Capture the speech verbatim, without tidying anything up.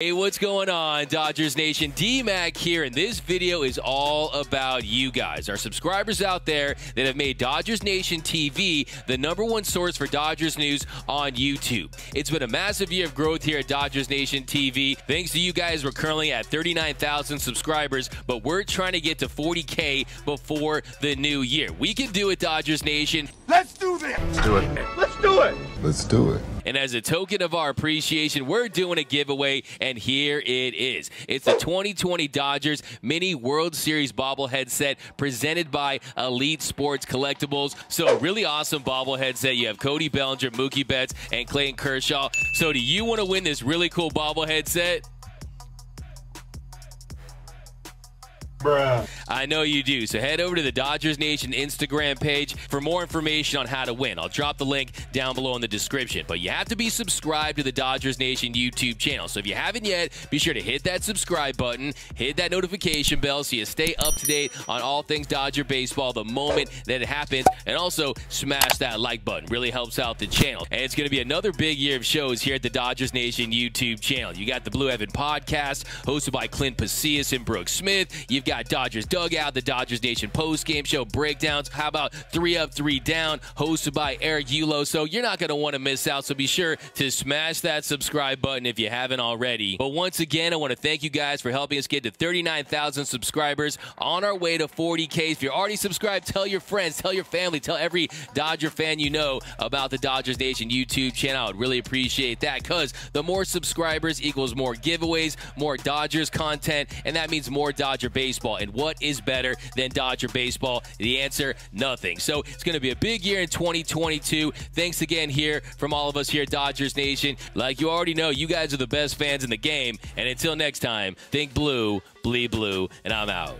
Hey, what's going on, Dodgers Nation? D-Mac here, and this video is all about you guys, our subscribers out there that have made Dodgers Nation T V the number one source for Dodgers news on YouTube. It's been a massive year of growth here at Dodgers Nation T V. Thanks to you guys, we're currently at thirty-nine thousand subscribers, but we're trying to get to forty K before the new year. We can do it, Dodgers Nation. Let's do this! Let's do it. Let's do it! Let's do it. And as a token of our appreciation, we're doing a giveaway, and here it is. It's the twenty twenty Dodgers Mini World Series bobblehead set presented by Elite Sports Collectibles. So really awesome bobblehead set. You have Cody Bellinger, Mookie Betts, and Clayton Kershaw. So do you want to win this really cool bobblehead set? Bruh. I know you do, so head over to the Dodgers Nation Instagram page for more information on how to win. I'll drop the link down below in the description, but you have to be subscribed to the Dodgers Nation YouTube channel. So if you haven't yet, be sure to hit that subscribe button, hit that notification bell so you stay up to date on all things Dodger baseball the moment that it happens, and also smash that like button. Really helps out the channel. And it's going to be another big year of shows here at the Dodgers Nation YouTube channel. You got the Blue Heaven Podcast, hosted by Clint Pasillas and Brooke Smith. You've got Dodgers Dugout, the Dodgers Nation post-game show breakdowns. How about Three Up, Three Down, hosted by Eric Eulau. So you're not going to want to miss out, so be sure to smash that subscribe button if you haven't already. But once again, I want to thank you guys for helping us get to thirty-nine thousand subscribers, on our way to forty K. If you're already subscribed, tell your friends, tell your family, tell every Dodger fan you know about the Dodgers Nation YouTube channel. I would really appreciate that, because the more subscribers equals more giveaways, more Dodgers content, and that means more Dodger baseball. And what is better than Dodger baseball? The answer, nothing. So it's going to be a big year in twenty twenty-two. Thanks again here from all of us here at Dodgers Nation. Like you already know, you guys are the best fans in the game. And until next time, think blue, bleed blue, and I'm out.